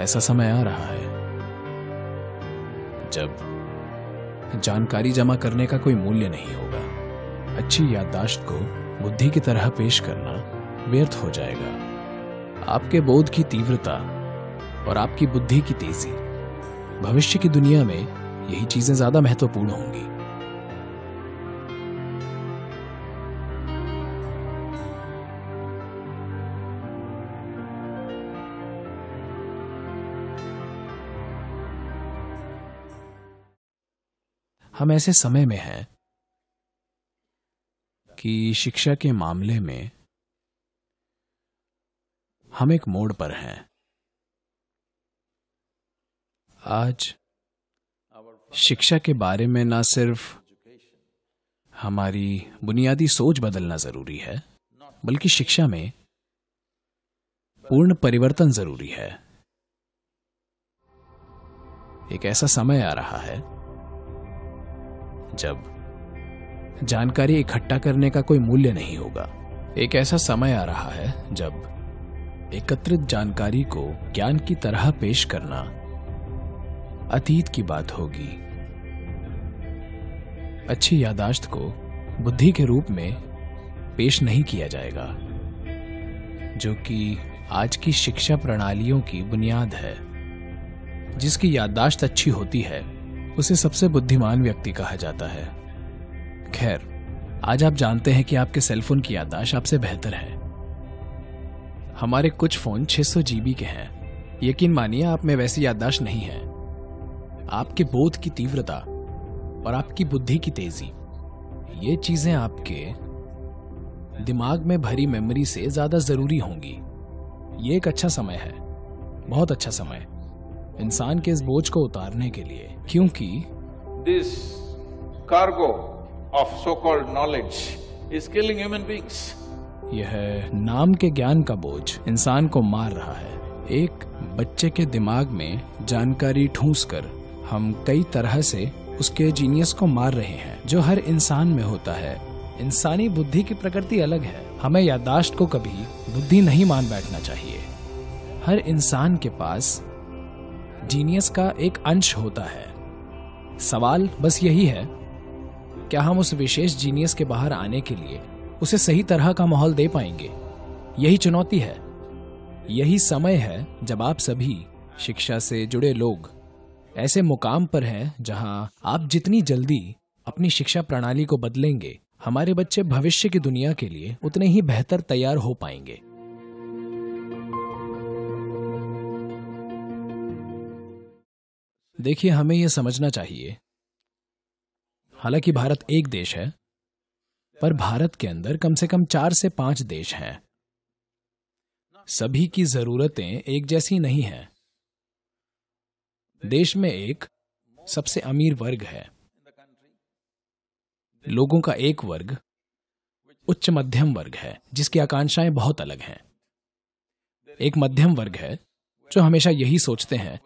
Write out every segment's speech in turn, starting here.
ऐसा समय आ रहा है जब जानकारी जमा करने का कोई मूल्य नहीं होगा। अच्छी याददाश्त को बुद्धि की तरह पेश करना व्यर्थ हो जाएगा। आपके बोध की तीव्रता और आपकी बुद्धि की तेजी, भविष्य की दुनिया में यही चीजें ज्यादा महत्वपूर्ण होंगी। हम ऐसे समय में हैं कि शिक्षा के मामले में हम एक मोड़ पर हैं। आज शिक्षा के बारे में ना सिर्फ हमारी बुनियादी सोच बदलना जरूरी है, बल्कि शिक्षा में पूर्ण परिवर्तन जरूरी है। एक ऐसा समय आ रहा है जब जानकारी इकट्ठा करने का कोई मूल्य नहीं होगा। एक ऐसा समय आ रहा है जब एकत्रित जानकारी को ज्ञान की तरह पेश करना अतीत की बात होगी। अच्छी याददाश्त को बुद्धि के रूप में पेश नहीं किया जाएगा, जो कि आज की शिक्षा प्रणालियों की बुनियाद है। जिसकी याददाश्त अच्छी होती है उसे सबसे बुद्धिमान व्यक्ति कहा जाता है। खैर, आज आप जानते हैं कि आपके सेलफोन की याददाश्त आपसे बेहतर है। हमारे कुछ फोन 600 जीबी के हैं। यकीन मानिए आप में वैसी याददाश्त नहीं है। आपके बोध की तीव्रता और आपकी बुद्धि की तेजी, ये चीजें आपके दिमाग में भरी मेमोरी से ज्यादा जरूरी होंगी। ये एक अच्छा समय है, बहुत अच्छा समय इंसान के इस बोझ को उतारने के लिए, क्योंकि this cargo of so called knowledge is killing human beings. यह नाम के ज्ञान का बोझ इंसान को मार रहा है। एक बच्चे के दिमाग में जानकारी ठूंसकर हम कई तरह से उसके जीनियस को मार रहे हैं, जो हर इंसान में होता है। इंसानी बुद्धि की प्रकृति अलग है। हमें याददाश्त को कभी बुद्धि नहीं मान बैठना चाहिए। हर इंसान के पास जीनियस का एक अंश होता है। सवाल बस यही है, क्या हम उस विशेष जीनियस के बाहर आने के लिए उसे सही तरह का माहौल दे पाएंगे? यही चुनौती है। यही समय है जब आप सभी शिक्षा से जुड़े लोग ऐसे मुकाम पर हैं जहां आप जितनी जल्दी अपनी शिक्षा प्रणाली को बदलेंगे, हमारे बच्चे भविष्य की दुनिया के लिए उतने ही बेहतर तैयार हो पाएंगे। देखिए, हमें यह समझना चाहिए, हालांकि भारत एक देश है, पर भारत के अंदर कम से कम 4 से 5 देश हैं। सभी की जरूरतें एक जैसी नहीं हैं। देश में एक सबसे अमीर वर्ग है। लोगों का एक वर्ग उच्च मध्यम वर्ग है, जिसकी आकांक्षाएं बहुत अलग हैं। एक मध्यम वर्ग है जो हमेशा यही सोचते हैं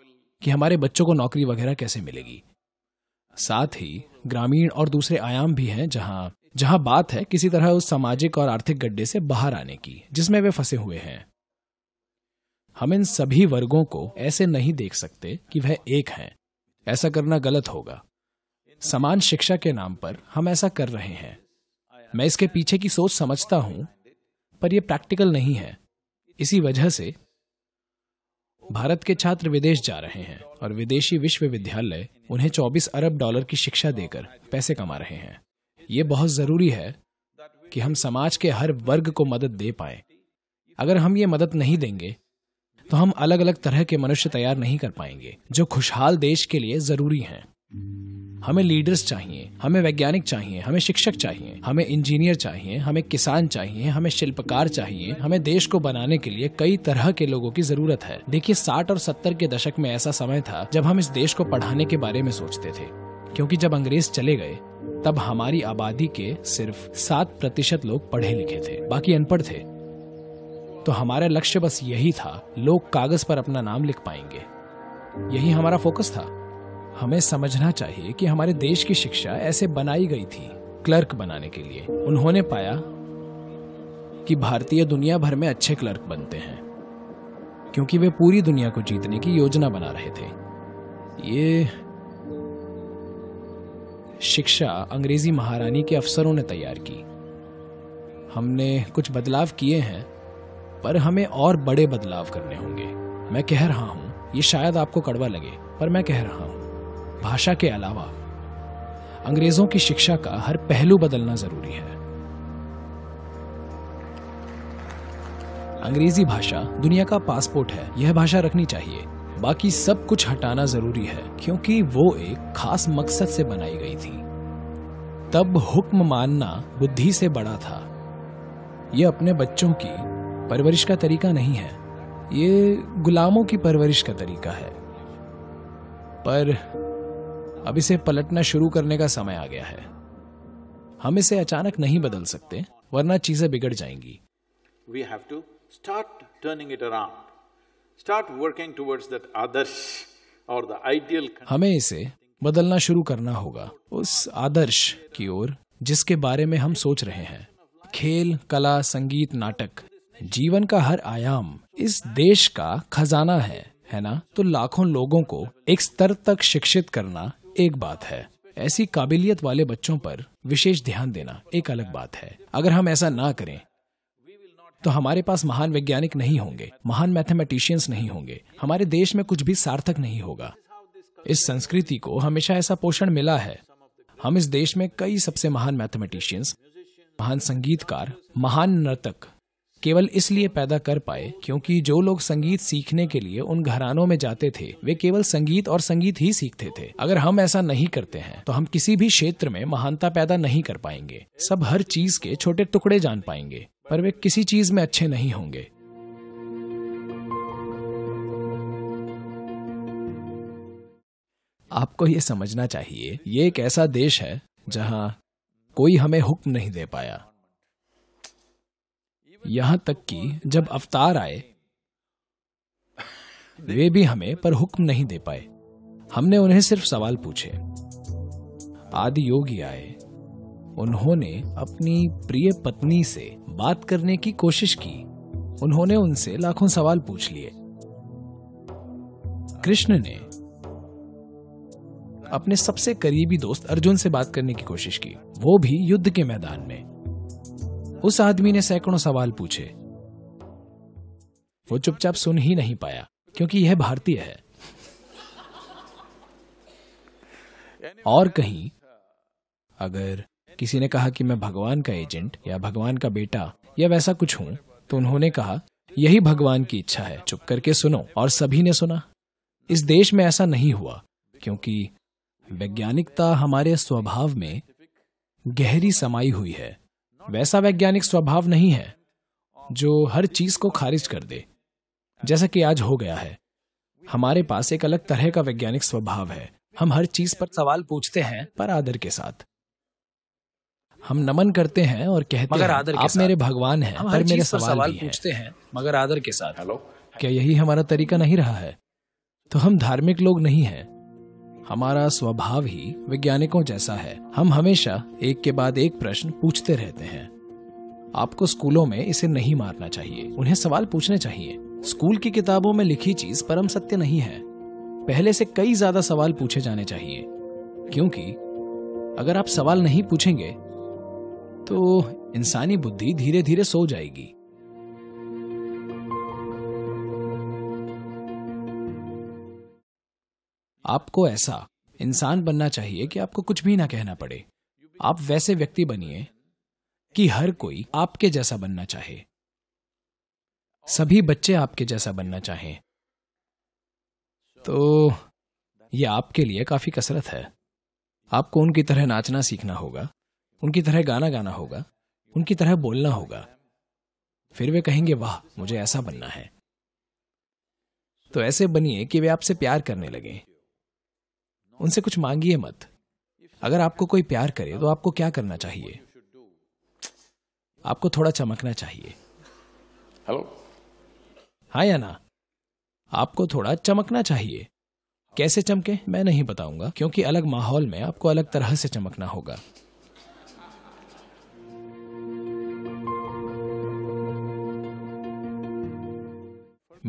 कि हमारे बच्चों को नौकरी वगैरह कैसे मिलेगी। साथ ही ग्रामीण और दूसरे आयाम भी हैं जहां बात है किसी तरह उस सामाजिक और आर्थिक गड्ढे से बाहर आने की, जिसमें वे फंसे हुए हैं। हम इन सभी वर्गों को ऐसे नहीं देख सकते कि वह एक हैं। ऐसा करना गलत होगा। समान शिक्षा के नाम पर हम ऐसा कर रहे हैं। मैं इसके पीछे की सोच समझता हूं, पर यह प्रैक्टिकल नहीं है। इसी वजह से भारत के छात्र विदेश जा रहे हैं और विदेशी विश्वविद्यालय उन्हें $24 अरब की शिक्षा देकर पैसे कमा रहे हैं। ये बहुत जरूरी है कि हम समाज के हर वर्ग को मदद दे पाए। अगर हम ये मदद नहीं देंगे तो हम अलग अलग तरह के मनुष्य तैयार नहीं कर पाएंगे, जो खुशहाल देश के लिए जरूरी हैं। हमें लीडर्स चाहिए, हमें वैज्ञानिक चाहिए, हमें शिक्षक चाहिए, हमें इंजीनियर चाहिए, हमें किसान चाहिए, हमें शिल्पकार चाहिए। हमें देश को बनाने के लिए कई तरह के लोगों की जरूरत है। देखिए, 60 और 70 के दशक में ऐसा समय था जब हम इस देश को पढ़ाने के बारे में सोचते थे, क्योंकि जब अंग्रेज चले गए तब हमारी आबादी के सिर्फ 7% लोग पढ़े लिखे थे, बाकी अनपढ़ थे। तो हमारा लक्ष्य बस यही था, लोग कागज पर अपना नाम लिख पाएंगे। यही हमारा फोकस था। हमें समझना चाहिए कि हमारे देश की शिक्षा ऐसे बनाई गई थी क्लर्क बनाने के लिए। उन्होंने पाया कि भारतीय दुनिया भर में अच्छे क्लर्क बनते हैं, क्योंकि वे पूरी दुनिया को जीतने की योजना बना रहे थे। ये शिक्षा अंग्रेजी महारानी के अफसरों ने तैयार की। हमने कुछ बदलाव किए हैं, पर हमें और बड़े बदलाव करने होंगे। मैं कह रहा हूँ, ये शायद आपको कड़वा लगे, पर मैं कह रहा हूँ, भाषा के अलावा अंग्रेजों की शिक्षा का हर पहलू बदलना जरूरी है। अंग्रेजी भाषा दुनिया का पासपोर्ट है, यह भाषा रखनी चाहिए। बाकी सब कुछ हटाना जरूरी है, क्योंकि वो एक खास मकसद से बनाई गई थी। तब हुक्म मानना बुद्धि से बड़ा था। यह अपने बच्चों की परवरिश का तरीका नहीं है, ये गुलामों की परवरिश का तरीका है। पर अब इसे पलटना शुरू करने का समय आ गया है। हम इसे अचानक नहीं बदल सकते, वरना चीजें बिगड़ जाएंगी। We have to start turning it around. Start working towards that Adarsh or the ideal. हमें इसे बदलना शुरू करना होगा, उस आदर्श की ओर जिसके बारे में हम सोच रहे हैं। खेल, कला, संगीत, नाटक, जीवन का हर आयाम इस देश का खजाना है ना? तो लाखों लोगों को एक स्तर तक शिक्षित करना एक बात है, ऐसी काबिलियत वाले बच्चों पर विशेष ध्यान देना एक अलग बात है। अगर हम ऐसा ना करें तो हमारे पास महान वैज्ञानिक नहीं होंगे, महान मैथमेटिशियंस नहीं होंगे, हमारे देश में कुछ भी सार्थक नहीं होगा। इस संस्कृति को हमेशा ऐसा पोषण मिला है। हम इस देश में कई सबसे महान मैथमेटिशियंस, महान संगीतकार, महान नर्तक केवल इसलिए पैदा कर पाए क्योंकि जो लोग संगीत सीखने के लिए उन घरानों में जाते थे, वे केवल संगीत और संगीत ही सीखते थे। अगर हम ऐसा नहीं करते हैं तो हम किसी भी क्षेत्र में महानता पैदा नहीं कर पाएंगे। सब हर चीज के छोटे टुकड़े जान पाएंगे, पर वे किसी चीज में अच्छे नहीं होंगे। आपको ये समझना चाहिए, ये एक ऐसा देश है जहां कोई हमें हुक्म नहीं दे पाया। यहां तक कि जब अवतार आए, वे भी हमें पर हुक्म नहीं दे पाए। हमने उन्हें सिर्फ सवाल पूछे। आदि योगी आए, उन्होंने अपनी प्रिय पत्नी से बात करने की कोशिश की। उन्होंने उनसे लाखों सवाल पूछ लिए। कृष्ण ने अपने सबसे करीबी दोस्त अर्जुन से बात करने की कोशिश की, वो भी युद्ध के मैदान में। उस आदमी ने सैकड़ों सवाल पूछे। वो चुपचाप सुन ही नहीं पाया, क्योंकि यह भारतीय है। और कहीं अगर किसी ने कहा कि मैं भगवान का एजेंट या भगवान का बेटा या वैसा कुछ हूं, तो उन्होंने कहा यही भगवान की इच्छा है, चुप करके सुनो। और सभी ने सुना। इस देश में ऐसा नहीं हुआ, क्योंकि वैज्ञानिकता हमारे स्वभाव में गहरी समाई हुई है। वैसा वैज्ञानिक स्वभाव नहीं है जो हर चीज को खारिज कर दे, जैसा कि आज हो गया है। हमारे पास एक अलग तरह का वैज्ञानिक स्वभाव है। हम हर चीज पर सवाल पूछते हैं, पर आदर के साथ। हम नमन करते हैं और कहते मगर आदर हैं, आप मेरे भगवान हैं, पर मेरे सवाल पूछते हैं, मगर आदर के साथ। क्या यही हमारा तरीका नहीं रहा है? तो हम धार्मिक लोग नहीं हैं। हमारा स्वभाव ही वैज्ञानिकों जैसा है। हम हमेशा एक के बाद एक प्रश्न पूछते रहते हैं। आपको स्कूलों में इसे नहीं मारना चाहिए, उन्हें सवाल पूछने चाहिए। स्कूल की किताबों में लिखी चीज परम सत्य नहीं है। पहले से कई ज्यादा सवाल पूछे जाने चाहिए, क्योंकि अगर आप सवाल नहीं पूछेंगे तो इंसानी बुद्धि धीरे धीरे सो जाएगी। आपको ऐसा इंसान बनना चाहिए कि आपको कुछ भी ना कहना पड़े। आप वैसे व्यक्ति बनिए कि हर कोई आपके जैसा बनना चाहे, सभी बच्चे आपके जैसा बनना चाहें। तो यह आपके लिए काफी कसरत है। आपको उनकी तरह नाचना सीखना होगा, उनकी तरह गाना गाना होगा, उनकी तरह बोलना होगा। फिर वे कहेंगे, वाह, मुझे ऐसा बनना है। तो ऐसे बनिए कि वे आपसे प्यार करने लगें। उनसे कुछ मांगिए मत। अगर आपको कोई प्यार करे तो आपको क्या करना चाहिए? आपको थोड़ा चमकना चाहिए। हेलो, हाँ या ना? आपको थोड़ा चमकना चाहिए। कैसे चमके मैं नहीं बताऊंगा, क्योंकि अलग माहौल में आपको अलग तरह से चमकना होगा।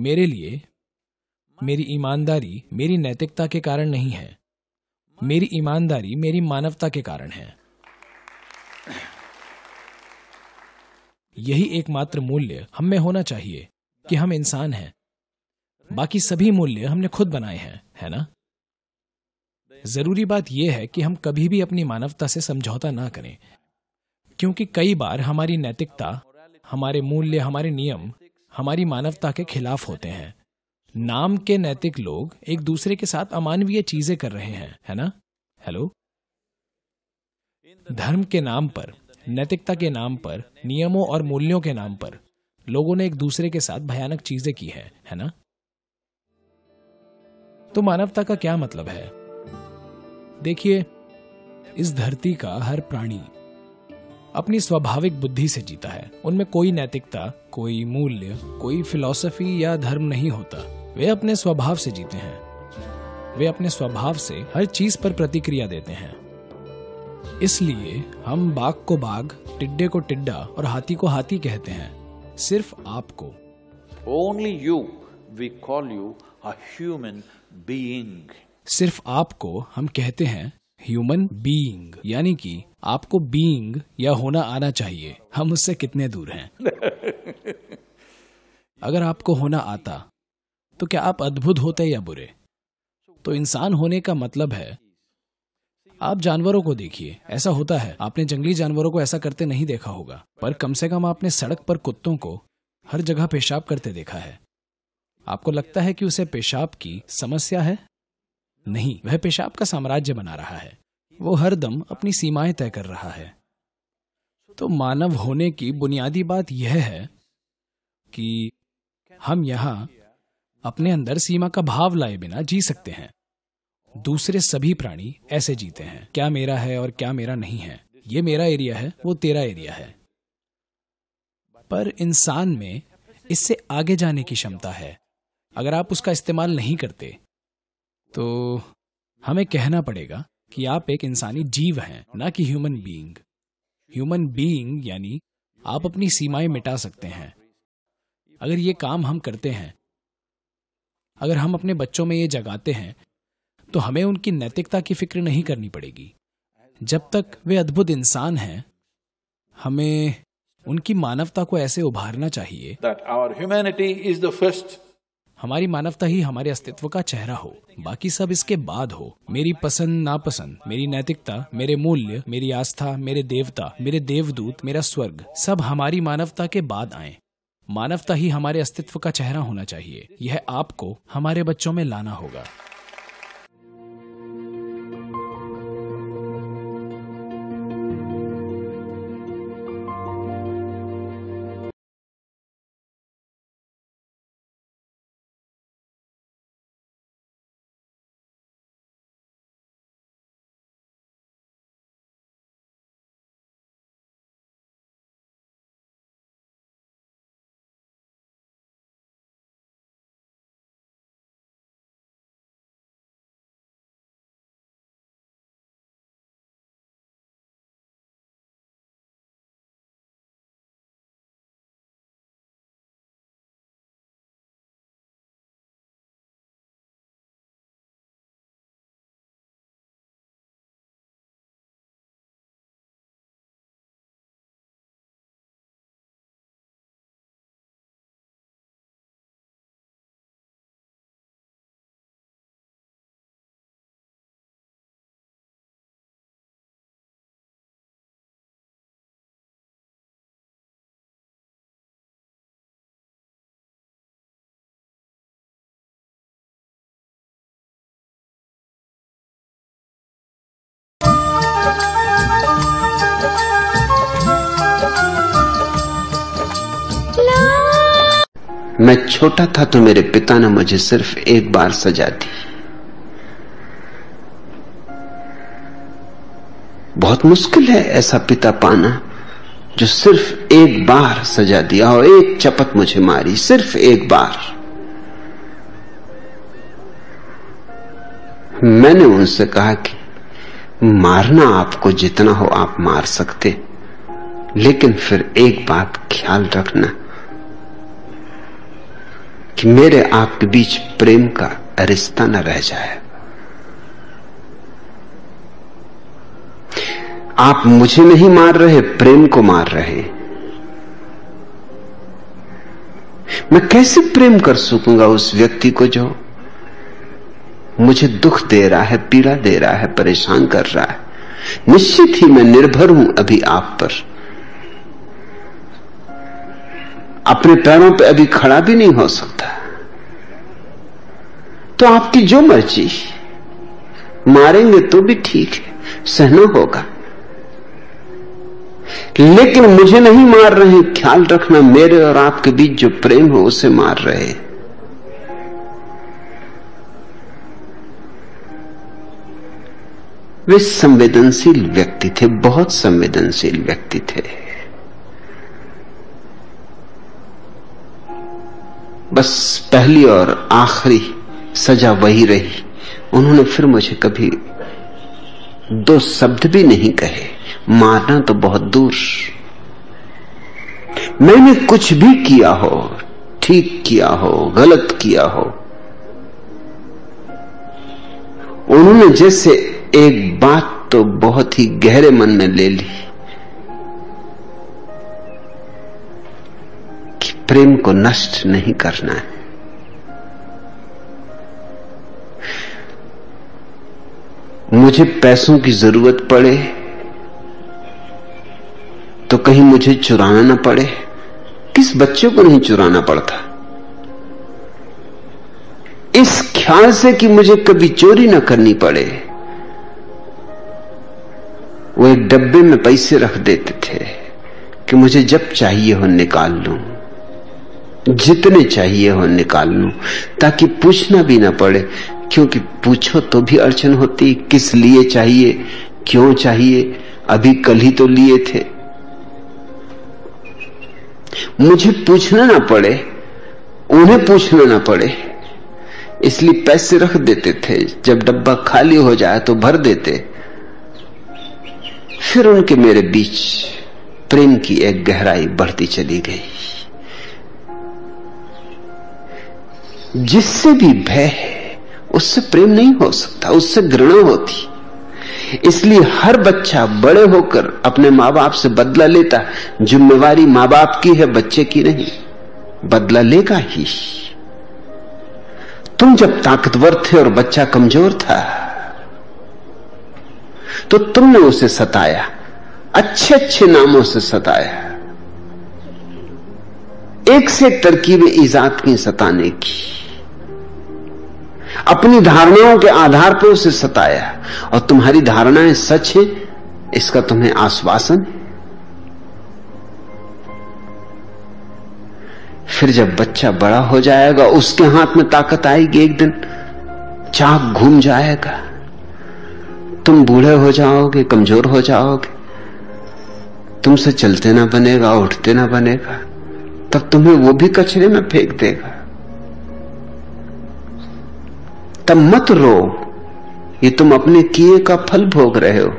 मेरे लिए मेरी ईमानदारी मेरी नैतिकता के कारण नहीं है, मेरी ईमानदारी मेरी मानवता के कारण है। यही एकमात्र मूल्य हम में होना चाहिए कि हम इंसान हैं। बाकी सभी मूल्य हमने खुद बनाए हैं, है ना? जरूरी बात यह है कि हम कभी भी अपनी मानवता से समझौता ना करें, क्योंकि कई बार हमारी नैतिकता, हमारे मूल्य, हमारे नियम हमारी मानवता के खिलाफ होते हैं। नाम के नैतिक लोग एक दूसरे के साथ अमानवीय चीजें कर रहे हैं, है ना? हेलो। धर्म के नाम पर, नैतिकता के नाम पर, नियमों और मूल्यों के नाम पर लोगों ने एक दूसरे के साथ भयानक चीजें की हैं, है ना? तो मानवता का क्या मतलब है? देखिए, इस धरती का हर प्राणी अपनी स्वाभाविक बुद्धि से जीता है। उनमें कोई नैतिकता, कोई मूल्य, कोई फिलॉसफी या धर्म नहीं होता। वे अपने स्वभाव से जीते हैं। वे अपने स्वभाव से हर चीज पर प्रतिक्रिया देते हैं। इसलिए हम बाघ को बाघ, टिड्डे को टिड्डा और हाथी को हाथी कहते हैं। सिर्फ आपको, only you we call you a human being, सिर्फ आपको हम कहते हैं ह्यूमन बीइंग, यानी कि आपको बीइंग या होना आना चाहिए। हम उससे कितने दूर हैं? अगर आपको होना आता तो क्या आप अद्भुत होते या बुरे? तो इंसान होने का मतलब है, आप जानवरों को देखिए, ऐसा होता है। आपने जंगली जानवरों को ऐसा करते नहीं देखा होगा, पर कम से कम आपने सड़क पर कुत्तों को हर जगह पेशाब करते देखा है। आपको लगता है कि उसे पेशाब की समस्या है? नहीं, वह पेशाब का साम्राज्य बना रहा है। वो हर दम अपनी सीमाएं तय कर रहा है। तो मानव होने की बुनियादी बात यह है कि हम यहाँ अपने अंदर सीमा का भाव लाए बिना जी सकते हैं। दूसरे सभी प्राणी ऐसे जीते हैं, क्या मेरा है और क्या मेरा नहीं है, ये मेरा एरिया है, वो तेरा एरिया है। पर इंसान में इससे आगे जाने की क्षमता है। अगर आप उसका इस्तेमाल नहीं करते तो हमें कहना पड़ेगा कि आप एक इंसानी जीव हैं, ना कि ह्यूमन बीइंग। ह्यूमन बीइंग यानी आप अपनी सीमाएं मिटा सकते हैं। अगर ये काम हम करते हैं, अगर हम अपने बच्चों में ये जगाते हैं, तो हमें उनकी नैतिकता की फिक्र नहीं करनी पड़ेगी। जब तक वे अद्भुत इंसान हैं, हमें उनकी मानवता को ऐसे उभारना चाहिए that our humanity is the first, हमारी मानवता ही हमारे अस्तित्व का चेहरा हो, बाकी सब इसके बाद हो। मेरी पसंद नापसंद, मेरी नैतिकता, मेरे मूल्य, मेरी आस्था, मेरे देवता, मेरे देवदूत, मेरा स्वर्ग, सब हमारी मानवता के बाद आए। मानवता ही हमारे अस्तित्व का चेहरा होना चाहिए। यह आपको हमारे बच्चों में लाना होगा। मैं छोटा था तो मेरे पिता ने मुझे सिर्फ एक बार सजा दी। बहुत मुश्किल है ऐसा पिता पाना जो सिर्फ एक बार सजा दिया और एक चपत मुझे मारी, सिर्फ एक बार। मैंने उनसे कहा कि मारना आपको जितना हो आप मार सकते, लेकिन फिर एक बात ख्याल रखना, कि मेरे आपके बीच प्रेम का रिश्ता न रह जाए। आप मुझे नहीं मार रहे, प्रेम को मार रहे। मैं कैसे प्रेम कर सकूंगा उस व्यक्ति को जो मुझे दुख दे रहा है, पीड़ा दे रहा है, परेशान कर रहा है। निश्चित ही मैं निर्भर हूं अभी आप पर, अपने पैरों पे अभी खड़ा भी नहीं हो सकता। तो आपकी जो मर्जी, मारेंगे तो भी ठीक है, सहना होगा, लेकिन मुझे नहीं मार रहे। ख्याल रखना, मेरे और आपके बीच जो प्रेम हो उसे मार रहे। वे संवेदनशील व्यक्ति थे, बहुत संवेदनशील व्यक्ति थे। बस पहली और आखिरी सजा वही रही, उन्होंने फिर मुझे कभी दो शब्द भी नहीं कहे। मारना तो बहुत दूर, मैंने कुछ भी किया हो, ठीक किया हो, गलत किया हो, उन्होंने जैसे एक बात तो बहुत ही गहरे मन में ले ली कि प्रेम को नष्ट नहीं करना है। मुझे पैसों की जरूरत पड़े तो कहीं मुझे चुराना ना पड़े। किस बच्चे को नहीं चुराना पड़ता, इस ख्याल से कि मुझे कभी चोरी ना करनी पड़े। वो एक डब्बे में पैसे रख देते थे कि मुझे जब चाहिए हो निकाल लूं, जितने चाहिए हो निकाल लूं, ताकि पूछना भी ना पड़े। क्योंकि पूछो तो भी अड़चन होती, किस लिए चाहिए, क्यों चाहिए, अभी कल ही तो लिए थे। मुझे पूछना ना पड़े, उन्हें पूछना ना पड़े, इसलिए पैसे रख देते थे। जब डब्बा खाली हो जाए तो भर देते। फिर उनके मेरे बीच प्रेम की एक गहराई बढ़ती चली गई, जिससे भी भय है उससे प्रेम नहीं हो सकता, उससे घृणा होती। इसलिए हर बच्चा बड़े होकर अपने माँ बाप से बदला लेता। जिम्मेवारी माँ बाप की है, बच्चे की नहीं। बदला लेगा ही। तुम जब ताकतवर थे और बच्चा कमजोर था तो तुमने उसे सताया, अच्छे अच्छे नामों से सताया, एक से एक तरकीबें ईजाद की सताने की, अपनी धारणाओं के आधार पर उसे सताया। और तुम्हारी धारणाएं सच है इसका तुम्हें आश्वासन। फिर जब बच्चा बड़ा हो जाएगा, उसके हाथ में ताकत आएगी, एक दिन चाक घूम जाएगा, तुम बूढ़े हो जाओगे, कमजोर हो जाओगे, तुमसे चलते ना बनेगा, उठते ना बनेगा, तब तुम्हें वो भी कचरे में फेंक देगा। तब मत रो, ये तुम अपने किए का फल भोग रहे हो।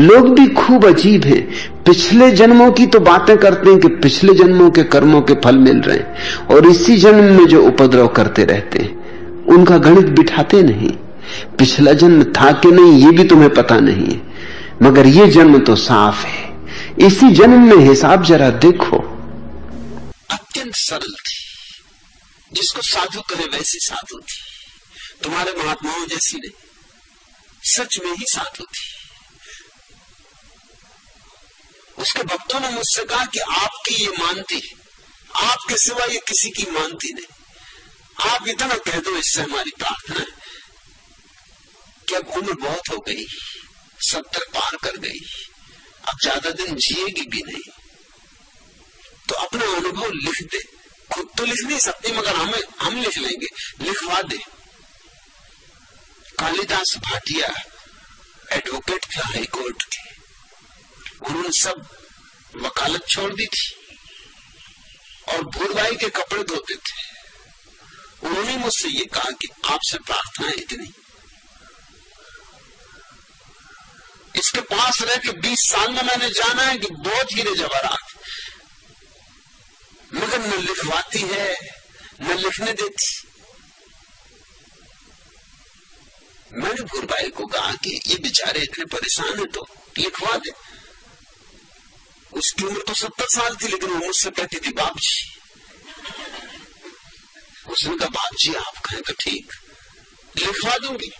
लोग भी खूब अजीब हैं, पिछले जन्मों की तो बातें करते हैं कि पिछले जन्मों के कर्मों के फल मिल रहे हैं, और इसी जन्म में जो उपद्रव करते रहते हैं उनका गणित बिठाते नहीं। पिछला जन्म था कि नहीं ये भी तुम्हें पता नहीं है, मगर ये जन्म तो साफ है। इसी जन्म में हिसाब जरा देखो। अत्यंत सरल थी, जिसको साधु कहे वैसी साधु थी, तुम्हारे महात्माओं जैसी नहीं, सच में ही साधु थी। उसके भक्तों ने मुझसे कहा कि आपकी ये मानती, आपके सिवा ये किसी की मानती नहीं, आप इतना कह दो, इससे हमारी प्रार्थना है कि अब उम्र बहुत हो गई, 70 पार कर गई, अब ज्यादा दिन जिएगी भी नहीं, तो अपना अनुभव लिख दे। खुद तो लिख नहीं सकती मगर हम लिख लेंगे, लिखवा दे। कालिदास भाटिया एडवोकेट थे हाईकोर्ट के, उन्होंने सब वकालत छोड़ दी थी और भूरवाई के कपड़े धोते थे। उन्होंने मुझसे ये कहा कि आपसे प्रार्थना है इतनी, इसके पास रह के 20 साल में मैंने जाना है कि बहुत हीरे जवाहरात, मगर न लिखवाती है न लिखने देती। मैंने भूरबाई को कहा कि ये बेचारे इतने परेशान है तो लिखवा दे। उसकी उम्र तो 70 साल थी, लेकिन वो मुझसे कहती थी बाप जी। उसने कहा बाप जी आप कहें तो ठीक, लिखवा दूंगी।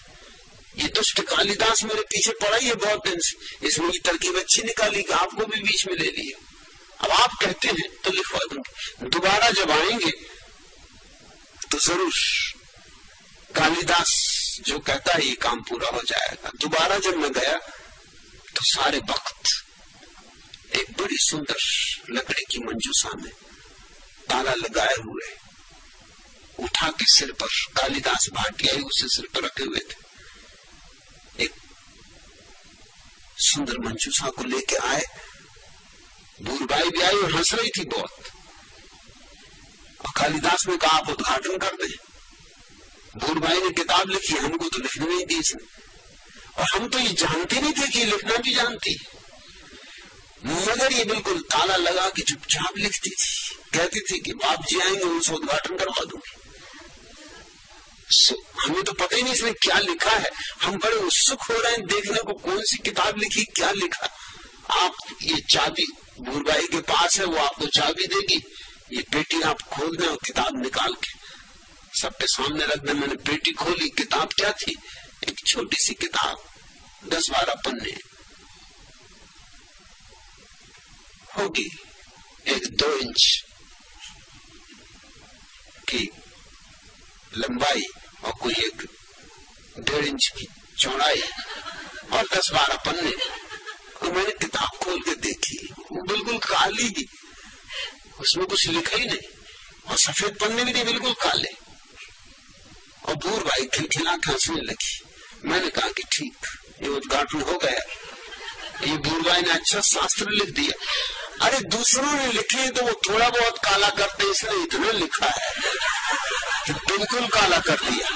ये दुष्ट कालिदास मेरे पीछे पड़ा ही है बहुत दिन से, इसमें ये तरकीब अच्छी निकाली कि आपको भी बीच में ले लिया। अब आप कहते हैं तो लिखवा दूंगी, दोबारा जब आएंगे तो जरूर कालिदास जो कहता है ये काम पूरा हो जाएगा। दोबारा जब मैं गया तो सारे वक्त एक बड़ी सुंदर लकड़ी की मंजूसा में ताला लगाए हुए उठा के सिर पर कालिदास भाटियाई उसे सिर पर रखे हुए थे। एक सुंदर मंजूसा को लेके आए, भूरबाई भी आई और हंस रही थी बहुत। और कालिदास ने कहा आप उद्घाटन कर दें। भूरबाई ने किताब लिखी, हमको तो लिखने नहीं दी इसने, और हम तो ये जानते नहीं थे कि लिखना भी जानती, मगर ये बिल्कुल ताला लगा के चुपचाप लिखती थी। कहती थी कि बाप जी आएंगे उनसे उद्घाटन करवा दूंगी। हमें तो पता ही नहीं इसने क्या लिखा है, हम बड़े उत्सुक हो रहे हैं देखने को कौन सी किताब लिखी, क्या लिखा। आप ये चाबी भूरबाई के पास है, वो आपको चाबी देगी, ये पेटी आप खोल दें और किताब निकाल के सबके सामने रख दें। मैंने पेटी खोली, किताब क्या थी, एक छोटी सी किताब 10-12 पन्ने होगी, एक 2 इंच की लंबाई और कोई एक 1.5 इंच की चौड़ाई और 10-12 पन्ने। और मैंने किताब खोल के देखी, वो बिल्कुल काली थी, उसमें कुछ लिखा ही नहीं, और सफेद पन्ने भी नहीं, बिल्कुल काले। और भूरबाई खिलखिला के हंसने लगी। मैंने कहा कि ठीक, ये उद्घाटन हो गया, ये भूरबाई ने अच्छा शास्त्र लिख दिया। अरे दूसरों ने लिखे तो वो थोड़ा बहुत काला करते, इसने इतना लिखा है कि बिल्कुल काला कर दिया।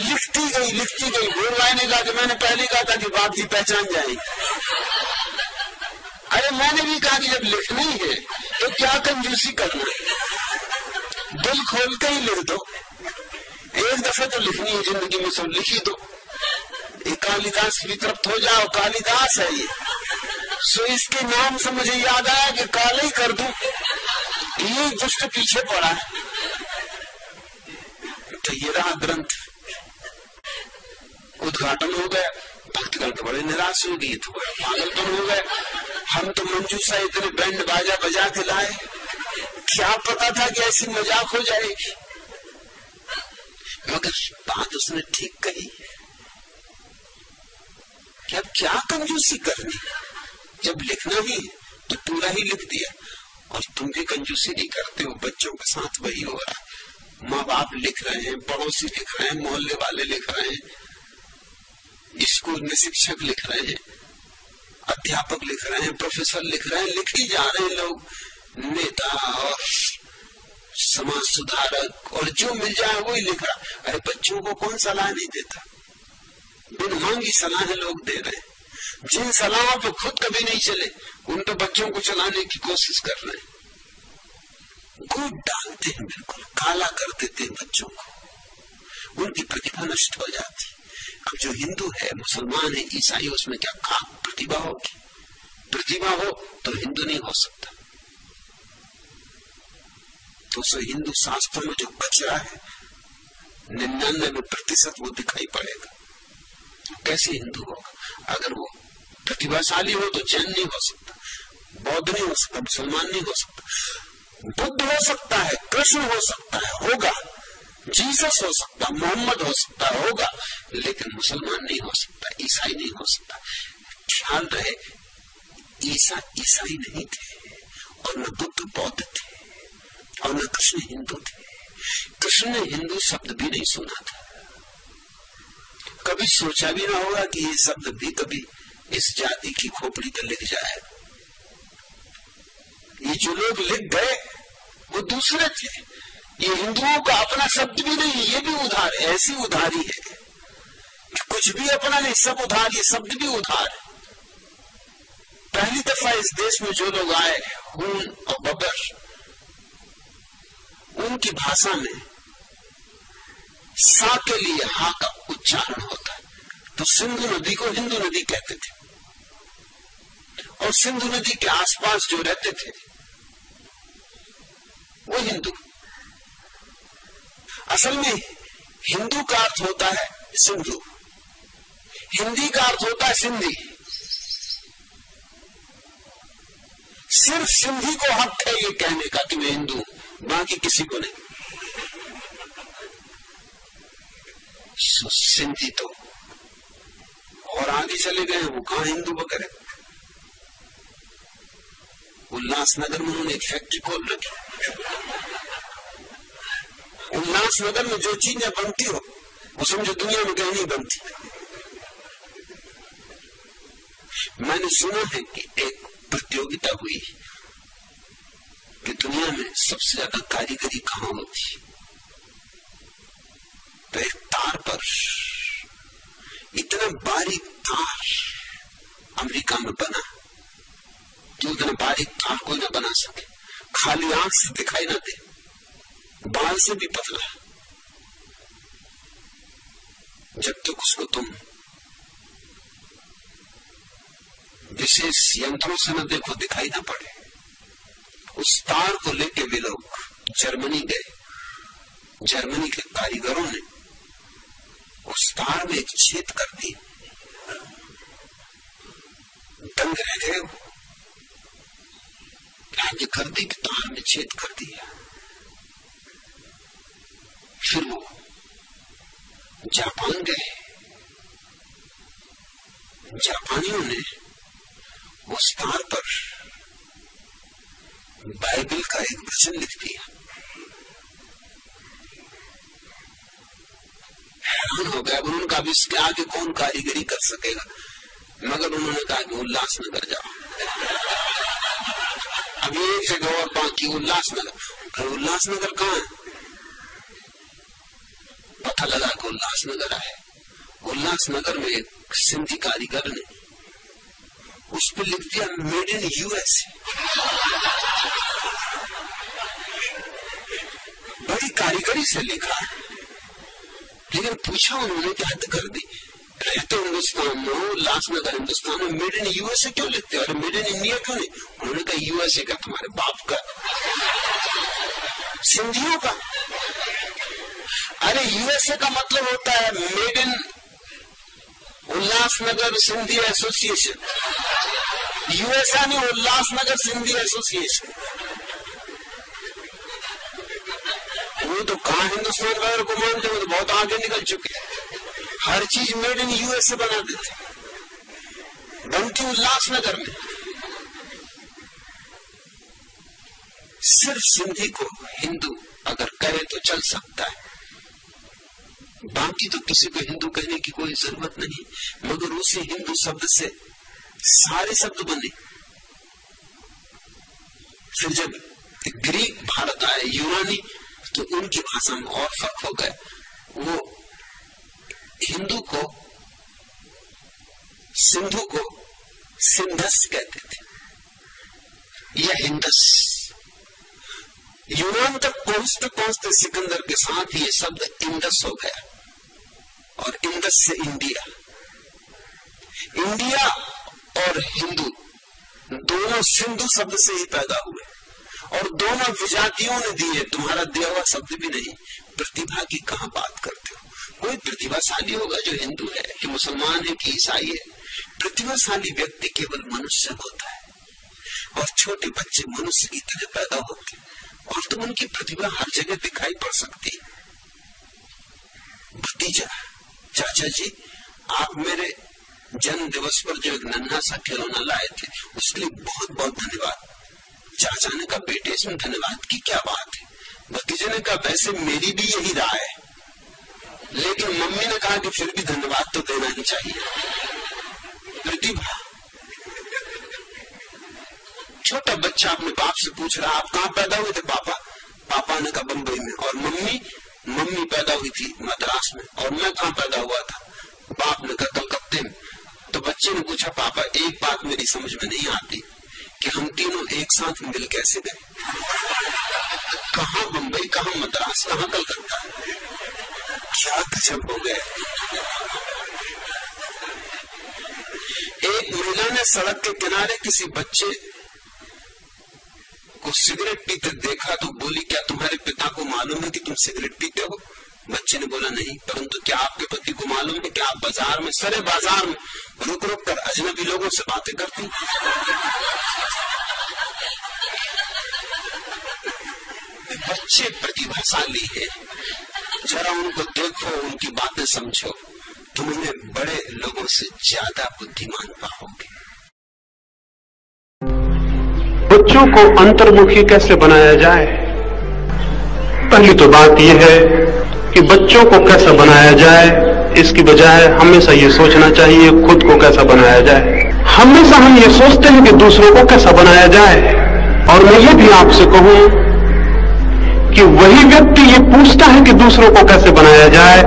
लिखती गई लिखती गई। भूरबाई ने कहा कि मैंने पहले कहा था कि बाप जी पहचान जाएगी। अरे मैंने भी कहा कि जब लिखनी है तो क्या कंजूसी करना है, दिल खोल के ही लिख दो, एक दफे तो लिखनी है जिंदगी में, सब लिखी दो, कालिदास की तरफ हो जाओ। कालिदास है ये, सो इसके नाम से मुझे याद आया कि काले ही कर दूं, ये दुष्ट पीछे पड़ा है। तो ये रहा ग्रंथ, उद्घाटन हो गया। भक्तगण तो बड़े निराश हो गए, तो बड़े पागलपन हो गए। हम तो मंजूसा इतने बैंड बाजा बजा के लाए, क्या पता था कि ऐसी मजाक हो जाएगी। मगर बात उसने ठीक कही कि अब क्या कंजूसी करनी, जब लिखना ही तो पूरा ही लिख दिया। और तुम भी कंजूसी नहीं करते हो, बच्चों के साथ वही हो रहा है। माँ बाप लिख रहे हैं, पड़ोसी लिख रहे हैं, मोहल्ले वाले लिख रहे हैं, स्कूल में शिक्षक लिख रहे हैं, अध्यापक लिख रहे हैं, प्रोफेसर लिख रहे हैं, लिखी जा रहे हैं लोग, नेता और समाज सुधारक और जो मिल जाए वही लिख रहा। अरे बच्चों को कौन सलाह नहीं देता, बिन मांगी सलाहें लोग दे रहे हैं। जिन सलाहों पर खुद कभी नहीं चले उन तो बच्चों को चलाने की कोशिश कर रहे हैं। गुड़ डालते हैं, बिल्कुल काला कर देते हैं बच्चों को, उनकी प्रतिभा नष्ट हो जाती। अब जो हिंदू है, मुसलमान है, ईसाई, उसमें क्या खास प्रतिभा होगी? प्रतिभा हो तो हिंदू नहीं हो सकता। तो उस हिंदू शास्त्र में जो कचरा है 99% वो दिखाई पड़ेगा। कैसे हिंदू होगा? अगर वो प्रतिभाशाली हो तो जैन नहीं हो सकता, बौद्ध नहीं हो सकता, मुसलमान नहीं हो सकता, बुद्ध हो सकता है, कृष्ण हो सकता है, होगा, जीसस हो सकता, मोहम्मद हो सकता, होगा, लेकिन मुसलमान नहीं हो सकता, ईसाई नहीं हो सकता। ख्याल रहे, ईसा ईसाई नहीं थे, और न बुद्ध बौद्ध थे, और न कृष्ण हिंदू थे। कृष्ण ने हिंदू शब्द भी नहीं सुना था, कभी सोचा भी ना होगा कि ये शब्द भी कभी इस जाति की खोपड़ी पर लिख जाए। ये जो लोग लिख गए वो दूसरे थे, ये हिंदुओं का अपना शब्द भी नहीं, ये भी उधार, ऐसी उधारी है कि कुछ भी अपना नहीं, सब उधार, ये शब्द भी उधार। पहली दफा इस देश में जो लोग आए, हून और बबर, उनकी भाषा में सा के लिए हा का उच्चारण होता है, तो सिंधु नदी को हिंदू नदी कहते थे और सिंधु नदी के आसपास जो रहते थे वो हिंदू। असल में हिंदू का अर्थ होता है सिंधु, हिंदी का अर्थ होता है सिंधी। सिर्फ सिंधी को हक है ये कहने का कि मैं हिंदू, बाकी किसी को नहीं। सिंधी तो और आगे चले गए, वो कहां हिंदू वगैरह। उल्लासनगर में उन्होंने एक फैक्ट्री खोल रखी। उल्लासनगर में जो चीजें बनती हो वो समझो दुनिया में कहीं नहीं बनती। मैंने सुना है कि एक प्रतियोगिता हुई कि दुनिया में सबसे ज्यादा कारीगरी कहां होती। तो एक तार पर, इतना बारीक तार अमेरिका में बना जो इतना बारीक तार कोई ना बना सके, खाली आंख से दिखाई ना दे, बाल से भी पतला। जब तक उसको तुम विशेष यंत्रों से न देखो, दिखाई ना पड़े। उस तार को लेके वे लोग जर्मनी गए। जर्मनी के कारीगरों ने उस तार में एक छेद कर दी। दंग रह गए, राज्य कर दी कि तार में छेद कर दिया। फिर वो जापान गए। जापानियों ने उस तार पर बाइबल का एक वचन लिख दिया। हैरान हो गया। उन्होंने कहा अब इसके आगे कौन कारीगरी कर सकेगा, मगर उन्होंने कहा कि उल्लासनगर जाओ। अब ये एक जगह और बाकी उल्लासनगर। उल्लासनगर कहाँ है? पता लगा कि उल्लासनगर है। उल्लासनगर में एक सिंधी कारीगर ने उस पर लिख दिया मेड इन यूएस। बड़ी कारीगरी से लिखा, लेकिन पूछा उन्होंने क्या हद कर दी। रहते हिंदुस्तान में हो, उल्लासनगर हिंदुस्तान में, मेड इन यूएसए क्यों लिखते और मेड इन इंडिया क्यों नहीं? उन्होंने कहा यूएसए का तुम्हारे बाप का, सिंधियों का। अरे यूएसए का मतलब होता है made in Ulhasnagar Sindhi association. USA नहीं, उल्लासनगर सिंधी एसोसिएशन। वो तो कहां हिंदुस्तान वगैरह को मानते, वो तो बहुत आगे निकल चुके। हर चीज मेड इन यूएसए बना देते, बनती उल्लासनगर में। सिर्फ सिंधी को हिंदू अगर कहे तो चल सकता है, बाकी तो किसी को हिंदू कहने की कोई जरूरत नहीं। मगर उसी हिंदू शब्द से सारे शब्द बने। फिर जब ग्रीक भारत आए, यूनानी, तो उनकी भाषा में और फर्क हो गया। वो हिंदू को सिंधु को सिंधस कहते थे या हिंदस। यूनान तक पहुंचते पहुंचते सिकंदर के साथ ये शब्द इंदस हो गया और इंदस से इंडिया। इंडिया और हिंदू दोनों सिंधु शब्द से ही पैदा हुए और दोनों विजातियों ने दिए। तुम्हारा दिया हुआ शब्द भी नहीं। प्रतिभा की कहां बात करते हो? कोई प्रतिभाशाली होगा जो हिंदू है कि मुसलमान है कि ईसाई है। प्रतिभाशाली व्यक्ति केवल मनुष्य होता है और छोटे बच्चे मनुष्य की तरह पैदा होते और तुम उनकी प्रतिभा हर जगह दिखाई पड़ सकती। भतीजा, चाचा जी आप मेरे जन्म दिवस पर जो एक नन्हा सा खिलौना लाए थे उसके लिए बहुत बहुत धन्यवाद। चाचा ने कहा बेटे इसमें धन्यवाद की क्या बात है? भतीजे ने कहा वैसे मेरी भी यही राय है, लेकिन मम्मी ने कहा कि फिर भी धन्यवाद तो देना ही चाहिए। प्रतिभा। छोटा बच्चा अपने बाप से पूछ रहा आप कहाँ पैदा हुए थे पापा? पापा ने कहा बम्बई में। और मम्मी? मम्मी पैदा हुई थी मद्रास में। और मैं कहाँ पैदा हुआ था? बाप ने कहा कलकत्ते में। तो बच्चे ने पूछा पापा एक बात मेरी समझ में नहीं आती, कि हम तीनों एक साथ मिल कैसे गए, कहाँ बंबई, कहाँ मद्रास, कहाँ कलकत्ता, क्या गजब हो गए। एक महिला ने सड़क के किनारे किसी बच्चे को सिगरेट पीते देखा तो बोली, क्या तुम्हारे पिता को मालूम है कि तुम सिगरेट पीते हो? बच्चे ने बोला नहीं। परंतु क्या आपके पति को मालूम है कि आप बाजार में, सारे बाजार में रुक रुक कर अजनबी लोगों से बातें करती? बच्चे प्रतिभाशाली हैं, जरा उनको देखो, उनकी बातें समझो, तुम उन्हें बड़े लोगों से ज्यादा बुद्धिमान पाओगे। बच्चों को अंतर्मुखी कैसे बनाया जाए? पहली तो बात यह है कि बच्चों को कैसा बनाया जाए, इसकी बजाय हमेशा ये सोचना चाहिए खुद को कैसा बनाया जाए। हमेशा हम ये सोचते हैं कि दूसरों को कैसा बनाया जाए। और मैं ये भी आपसे कहूं कि वही व्यक्ति ये पूछता है कि दूसरों को कैसे बनाया जाए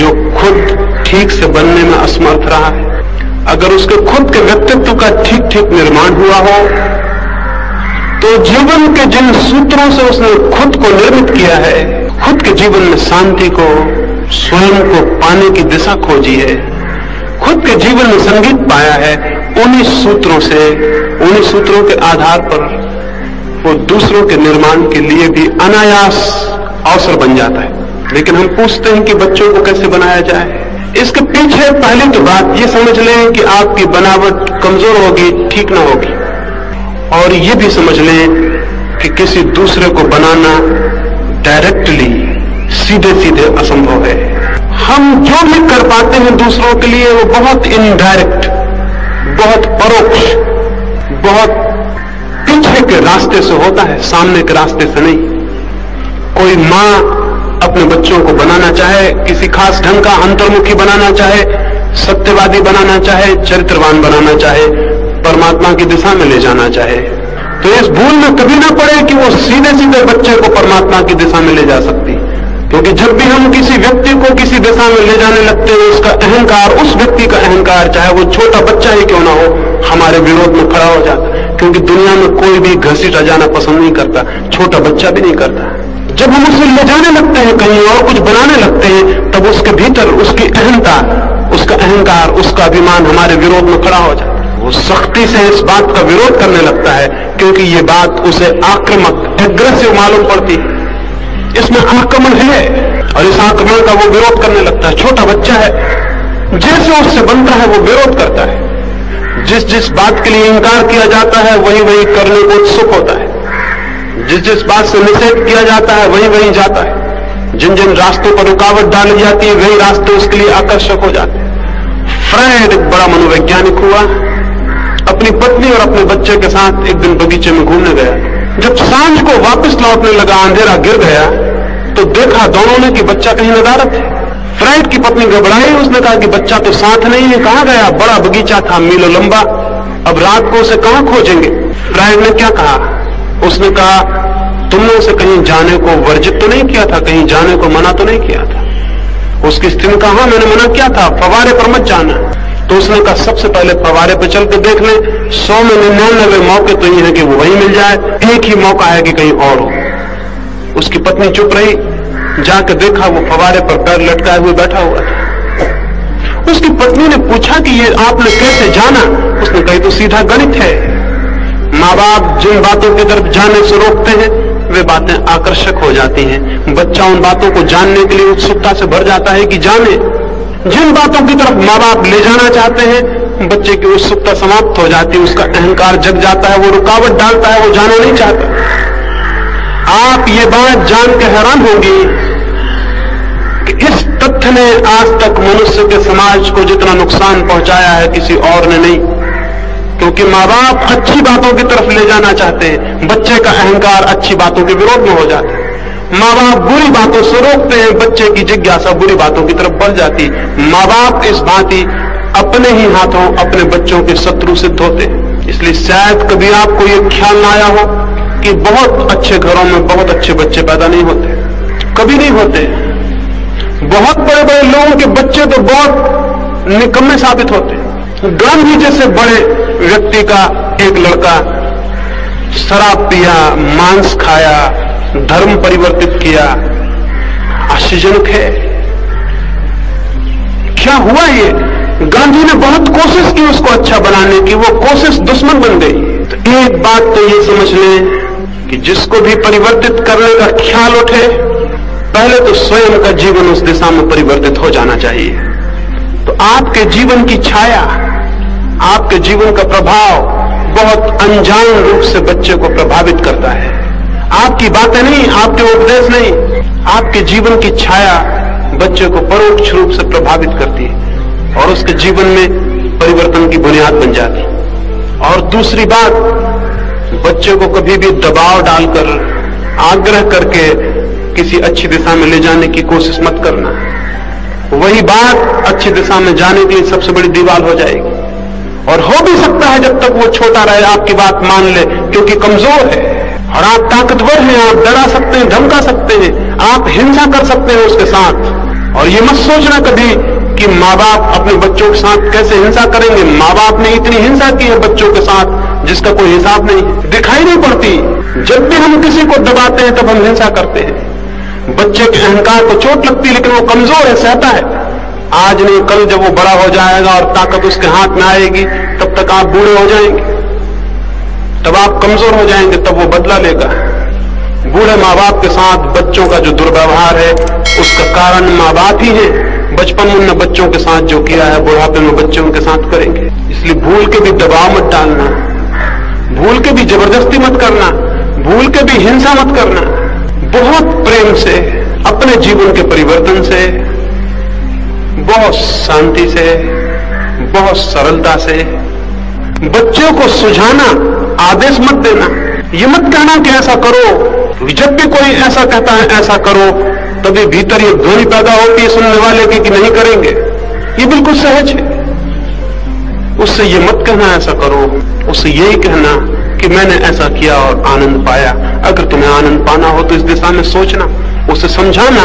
जो खुद ठीक से बनने में असमर्थ रहा है। अगर उसके खुद के व्यक्तित्व का ठीक ठीक निर्माण हुआ हो तो जीवन के जिन सूत्रों से उसने खुद को निर्मित किया है, खुद के जीवन में शांति को, स्वयं को पाने की दिशा खोजी है, खुद के जीवन में संगीत पाया है, उन्हीं सूत्रों से, उन्हीं सूत्रों के आधार पर वो दूसरों के निर्माण के लिए भी अनायास अवसर बन जाता है। लेकिन हम पूछते हैं कि बच्चों को कैसे बनाया जाए। इसके पीछे पहली तो बात ये समझ लें कि आपकी बनावट कमजोर होगी, ठीक ना होगी। और ये भी समझ लें कि किसी दूसरे को बनाना डायरेक्टली, सीधे सीधे असंभव है। हम जो भी कर पाते हैं दूसरों के लिए वो बहुत इनडायरेक्ट, बहुत परोक्ष, बहुत पीछे के रास्ते से होता है, सामने के रास्ते से नहीं। कोई माँ अपने बच्चों को बनाना चाहे किसी खास ढंग का, अंतर्मुखी बनाना चाहे, सत्यवादी बनाना चाहे, चरित्रवान बनाना चाहे, परमात्मा की दिशा में ले जाना चाहे, तो इस भूल में कभी ना पड़े कि वो सीधे सीधे बच्चे को परमात्मा की दिशा में ले जा सकती। क्योंकि जब भी हम किसी व्यक्ति को किसी दिशा में ले जाने लगते हैं, उसका अहंकार, उस व्यक्ति का अहंकार, चाहे वो छोटा बच्चा ही क्यों ना हो, हमारे विरोध में खड़ा हो जाता। क्योंकि दुनिया में कोई भी घसीटा जाना पसंद नहीं करता, छोटा बच्चा भी नहीं करता। जब हम उसे ले जाने लगते हैं कहीं और कुछ बनाने लगते हैं, तब उसके भीतर उसकी अहंता, उसका अहंकार, उसका अभिमान हमारे विरोध में खड़ा हो जाता। वो सख्ती से इस बात का विरोध करने लगता है क्योंकि ये बात उसे आक्रामक, एग्रेसिव मालूम पड़ती है, इसमें आक्रमण है, और इस आक्रमण का वो विरोध करने लगता है। छोटा बच्चा है, जैसे उससे बनता है वो विरोध करता है। जिस जिस बात के लिए इंकार किया जाता है वही वही करने को उत्सुक होता है, जिस जिस बात से निषेध किया जाता है वही वही जाता है, जिन जिन रास्तों पर रुकावट डाली जाती है वही रास्ते उसके लिए आकर्षक हो जाते हैं। फ्रायड एक बड़ा मनोवैज्ञानिक हुआ, अपनी पत्नी और अपने बच्चे के साथ एक दिन बगीचे में घूमने गया। जब सांझ को वापस लौटने लगा, अंधेरा गिर गया, तो देखा दोनों ने कि बच्चा कहीं नदारत है। फ्रायड की पत्नी घबराई, उसने कहा कि बच्चा तो साथ नहीं है, कहाँ गया? बड़ा बगीचा था, मीलों लंबा, अब रात को उसे कहाँ खोजेंगे? फ्रायड ने क्या कहा? उसने कहा, तुमने उसे कहीं जाने को वर्जित तो नहीं किया था, कहीं जाने को मना तो नहीं किया था? उसकी स्त्री ने कहा, मैंने मना किया था, फवारे पर मत जाना। तो उसने कहा, सबसे पहले फवारे पर चल के देख ले, 100 में 99 मौके तो ये है कि वो वही मिल जाए, एक ही मौका है कि कहीं और हो। उसकी पत्नी चुप रही, जाके देखा वो फवारे पर पैर लटकाए हुए बैठा हुआ था। उसकी पत्नी ने पूछा कि ये आपने कैसे जाना? उसने कही, तो सीधा गणित है, माँ बाप जिन बातों की तरफ जाने से रोकते हैं वे बातें आकर्षक हो जाती हैं, बच्चा उन बातों को जानने के लिए उत्सुकता से भर जाता है कि जाने। जिन बातों की तरफ माँ बाप ले जाना चाहते हैं, बच्चे की उत्सुकता समाप्त हो जाती है, उसका अहंकार जग जाता है, वो रुकावट डालता है, वो जाना नहीं चाहता। आप ये बात जान के हैरान होंगी कि इस तथ्य ने आज तक मनुष्य के समाज को जितना नुकसान पहुंचाया है किसी और ने नहीं। क्योंकि माँ बाप अच्छी बातों की तरफ ले जाना चाहते हैं, बच्चे का अहंकार अच्छी बातों के विरोध में हो जाता है। माँ बाप बुरी बातों से रोकते हैं, बच्चे की जिज्ञासा बुरी बातों की तरफ बढ़ जाती। माँ बाप इस भांति अपने ही हाथों अपने बच्चों के शत्रु सिद्ध होते। इसलिए शायद कभी आपको ये ख्याल ना आया हो कि बहुत अच्छे घरों में बहुत अच्छे बच्चे पैदा नहीं होते, कभी नहीं होते। बहुत बड़े बड़े लोगों के बच्चे तो बहुत निकम्मे साबित होते। गांधी जैसे बड़े व्यक्ति का एक लड़का शराब पिया, मांस खाया, धर्म परिवर्तित किया। आश्चर्यजनक है क्या हुआ ये? गांधी ने बहुत कोशिश की उसको अच्छा बनाने की, वो कोशिश दुश्मन बन गई। तो एक बात तो ये समझ लें कि जिसको भी परिवर्तित करने का ख्याल उठे, पहले तो स्वयं का जीवन उस दिशा में परिवर्तित हो जाना चाहिए। तो आपके जीवन की छाया, आपके जीवन का प्रभाव बहुत अनजान रूप से बच्चे को प्रभावित करता है। आपकी बातें नहीं, आपके उपदेश नहीं, आपके जीवन की छाया बच्चे को परोक्ष रूप से प्रभावित करती है और उसके जीवन में परिवर्तन की बुनियाद बन जाती है। और दूसरी बात, बच्चे को कभी भी दबाव डालकर, आग्रह करके किसी अच्छी दिशा में ले जाने की कोशिश मत करना। वही बात अच्छी दिशा में जाने के लिए सबसे बड़ी दीवार हो जाएगी। और हो भी सकता है जब तक वो छोटा रहे आपकी बात मान ले, क्योंकि कमजोर है और आप ताकतवर हैं, आप डरा सकते हैं, धमका सकते हैं, आप हिंसा कर सकते हैं उसके साथ। और ये मत सोचना कभी कि माँ बाप अपने बच्चों के साथ कैसे हिंसा करेंगे। माँ बाप ने इतनी हिंसा की है बच्चों के साथ जिसका कोई हिसाब नहीं, दिखाई नहीं पड़ती। जब भी हम किसी को दबाते हैं तब हम हिंसा करते हैं। बच्चे के अहंकार को चोट लगती है, लेकिन वो कमजोर है, सहता है। आज नहीं कल जब वो बड़ा हो जाएगा और ताकत उसके हाथ में आएगी, तब तक आप बूढ़े हो जाएंगे, तब आप कमजोर हो जाएंगे, तब वो बदला लेगा। बूढ़े माँ बाप के साथ बच्चों का जो दुर्व्यवहार है उसका कारण माँ बाप ही है। बचपन में उन्होंने बच्चों के साथ जो किया है, बुढ़ापे में बच्चे उनके साथ करेंगे। इसलिए भूल के भी दबाव मत डालना, भूल के भी जबरदस्ती मत करना, भूल के भी हिंसा मत करना। बहुत प्रेम से, अपने जीवन के परिवर्तन से, बहुत शांति से, बहुत सरलता से बच्चों को सुझाना, आदेश मत देना। ये मत कहना कि ऐसा करो। जब भी कोई ऐसा कहता है ऐसा करो, तभी भीतर ये ध्वनि पैदा होती है सुनने वाले की कि नहीं करेंगे। ये बिल्कुल सहज है। उससे ये मत कहना ऐसा करो, उससे यही कहना कि मैंने ऐसा किया और आनंद पाया। अगर तुम्हें आनंद पाना हो तो इस दिशा में सोचना, उसे समझाना,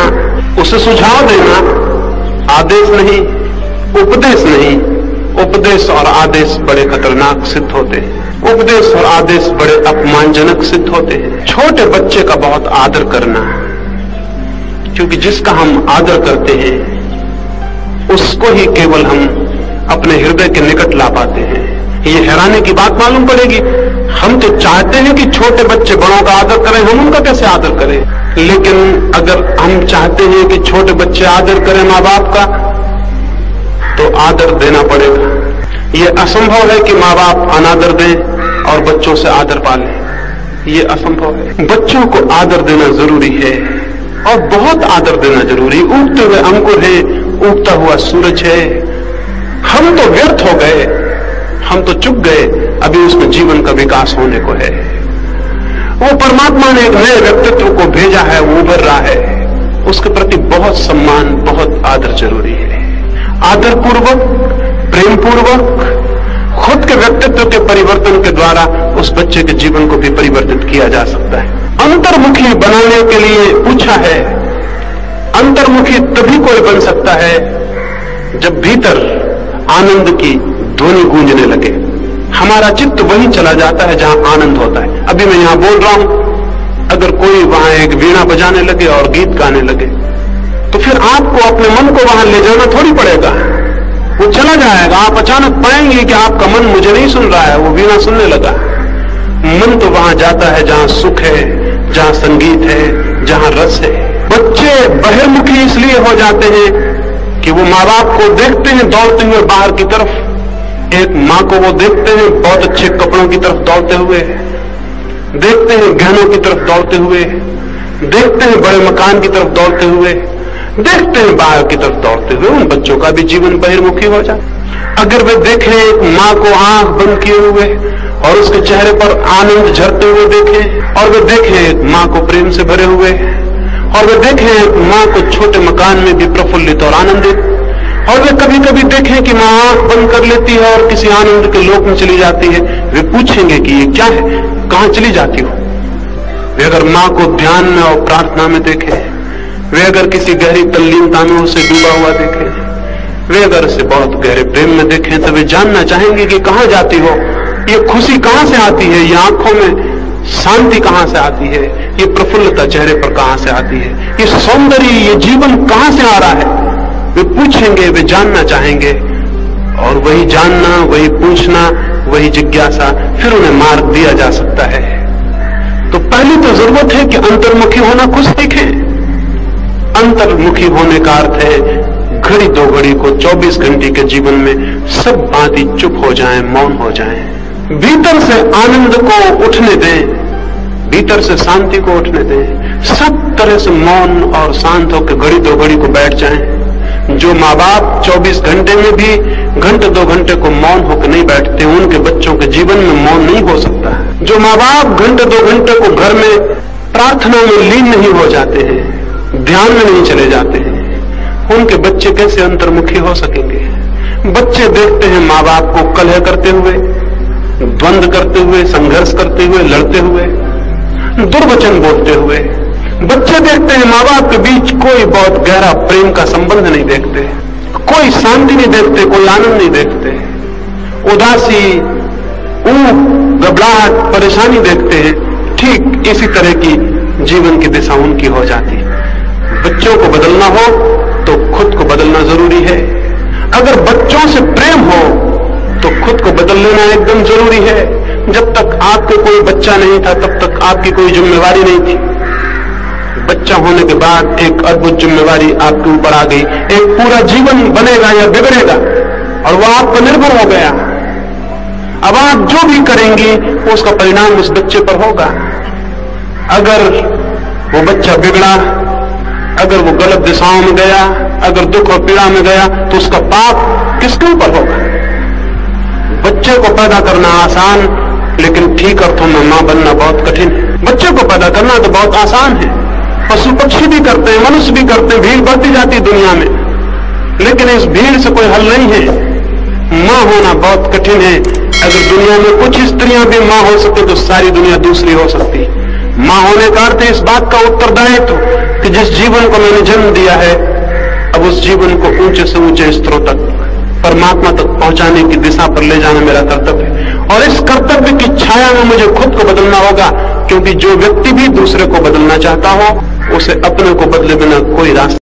उसे सुझाव देना। आदेश नहीं, उपदेश नहीं। उपदेश और आदेश बड़े खतरनाक सिद्ध होते हैं, उपदेश और आदेश बड़े अपमानजनक सिद्ध होते हैं। छोटे बच्चे का बहुत आदर करना, क्योंकि जिसका हम आदर करते हैं उसको ही केवल हम अपने हृदय के निकट ला पाते हैं। ये हैरानी की बात मालूम पड़ेगी। हम तो चाहते हैं कि छोटे बच्चे बड़ों का आदर करें, हम उनका कैसे आदर करें? लेकिन अगर हम चाहते हैं कि छोटे बच्चे आदर करें माँ बाप का, तो आदर देना पड़ेगा। यह असंभव है कि माँ बाप अनादर दें और बच्चों से आदर पालें, यह असंभव है। बच्चों को आदर देना जरूरी है, और बहुत आदर देना जरूरी। उगते हुए अंकुर है, उगता हुआ सूरज है। हम तो व्यर्थ हो गए, हम तो चुप गए, अभी उसमें जीवन का विकास होने को है। वो परमात्मा ने एक नए व्यक्तित्व को भेजा है, वो उभर रहा है, उसके प्रति बहुत सम्मान, बहुत आदर जरूरी है। आदर पूर्वक, प्रेम पूर्वक, खुद के व्यक्तित्व के परिवर्तन के द्वारा उस बच्चे के जीवन को भी परिवर्तित किया जा सकता है। अंतर्मुखी बनाने के लिए पूछा है। अंतर्मुखी तभी कोई बन सकता है जब भीतर आनंद की ध्वनि गूंजने लगे। हमारा चित्त वहीं चला जाता है जहां आनंद होता है। अभी मैं यहां बोल रहा हूं, अगर कोई वहां एक वीणा बजाने लगे और गीत गाने लगे, तो फिर आपको अपने मन को वहां ले जाना थोड़ी पड़ेगा, वो चला जाएगा। आप अचानक पाएंगे कि आपका मन मुझे नहीं सुन रहा है, वो वीणा सुनने लगा। मन तो वहां जाता है जहां सुख है, जहां संगीत है, जहां रस है। बच्चे बहिर्मुखी इसलिए हो जाते हैं कि वो माँ बाप को देखते हैं दौड़ते हुए बाहर की तरफ। एक मां को वो देखते हैं बहुत अच्छे कपड़ों की तरफ दौड़ते हुए, देखते हैं गहनों की तरफ दौड़ते हुए, देखते हैं बड़े मकान की तरफ दौड़ते हुए, देखते हैं बाहर की तरफ दौड़ते हुए। उन बच्चों का भी जीवन बहिर्मुखी हो जाए। अगर वे देखें एक मां को आंख बंद किए हुए और उसके चेहरे पर आनंद झरते हुए देखें, और वे देखें एक मां को प्रेम से भरे हुए, और वे देखें एक मां को छोटे मकान में भी प्रफुल्लित और आनंदित, और वे कभी कभी देखें कि मां आंख बंद कर लेती है और किसी आनंद के लोक में चली जाती है, वे पूछेंगे कि ये क्या है, कहां चली जाती हो? वे अगर मां को ध्यान में और प्रार्थना में देखें, वे अगर किसी गहरी तल्लीनता में उसे डूबा हुआ देखें, वे अगर उसे बहुत गहरे प्रेम में देखें, तो वे जानना चाहेंगे कि कहां जाती हो, ये खुशी कहां से आती है, ये आंखों में शांति कहां से आती है, ये प्रफुल्लता चेहरे पर कहां से आती है, ये सौंदर्य, ये जीवन कहां से आ रहा है, वे पूछेंगे, वे जानना चाहेंगे। और वही जानना, वही पूछना, वही जिज्ञासा फिर उन्हें मार्ग दिया जा सकता है। तो पहली तो जरूरत है कि अंतर्मुखी होना कुछ सीखें। अंतर्मुखी होने का अर्थ है घड़ी दो घड़ी को 24 घंटे के जीवन में सब बातें चुप हो जाएं, मौन हो जाएं, भीतर से आनंद को उठने दें, भीतर से शांति को उठने दें, सब तरह से मौन और शांत होकर घड़ी दो घड़ी को बैठ जाएं। जो माँ बाप 24 घंटे में भी घंटे दो घंटे को मौन होकर नहीं बैठते, उनके बच्चों के जीवन में मौन नहीं हो सकता। जो माँ बाप घंटे दो घंटे को घर में प्रार्थना में लीन नहीं हो जाते हैं, ध्यान में नहीं चले जाते हैं, उनके बच्चे कैसे अंतर्मुखी हो सकेंगे। बच्चे देखते हैं माँ बाप को कलह करते हुए, द्वंद करते हुए, संघर्ष करते हुए, लड़ते हुए, दुर्वचन बोलते हुए। बच्चे देखते हैं माँ बाप के बीच कोई बहुत गहरा प्रेम का संबंध नहीं देखते, कोई शांति नहीं देखते, कोई आनंद नहीं देखते, उदासी, ऊब, घबराहट, परेशानी देखते हैं। ठीक इसी तरह की जीवन की दिशा उनकी हो जाती है। बच्चों को बदलना हो तो खुद को बदलना जरूरी है। अगर बच्चों से प्रेम हो तो खुद को बदल लेना एकदम जरूरी है। जब तक आपको कोई बच्चा नहीं था तब तक आपकी कोई जिम्मेवारी नहीं थी। बच्चा होने के बाद एक अद्भुत जिम्मेवारी आपके ऊपर आ गई। एक पूरा जीवन बनेगा या बिगड़ेगा और वह आप पर निर्भर हो गया। अब आप जो भी करेंगे उसका परिणाम उस बच्चे पर होगा। अगर वो बच्चा बिगड़ा, अगर वो गलत दिशाओं में गया, अगर दुख और पीड़ा में गया, तो उसका पाप किसके ऊपर होगा। बच्चे को पैदा करना आसान, लेकिन ठीक अर्थों में मां बनना बहुत कठिन है। बच्चे को पैदा करना तो बहुत आसान है, पशु पक्षी भी करते हैं, मनुष्य भी करते हैं, भीड़ बढ़ती जाती है दुनिया में, लेकिन इस भीड़ से कोई हल नहीं है। मां होना बहुत कठिन है। अगर दुनिया में कुछ स्त्रियां भी मां हो सके तो सारी दुनिया दूसरी हो सकती है। मां होने का अर्थ इस बात का उत्तरदायित्व कि जिस जीवन को मैंने जन्म दिया है, अब उस जीवन को ऊंचे से ऊंचे स्तरों तक, परमात्मा तक पहुंचाने की दिशा पर ले जाना मेरा कर्तव्य है। और इस कर्तव्य की छाया में मुझे खुद को बदलना होगा, क्योंकि जो व्यक्ति भी दूसरे को बदलना चाहता हो उसे अपने को बदले बिना कोई रास्ता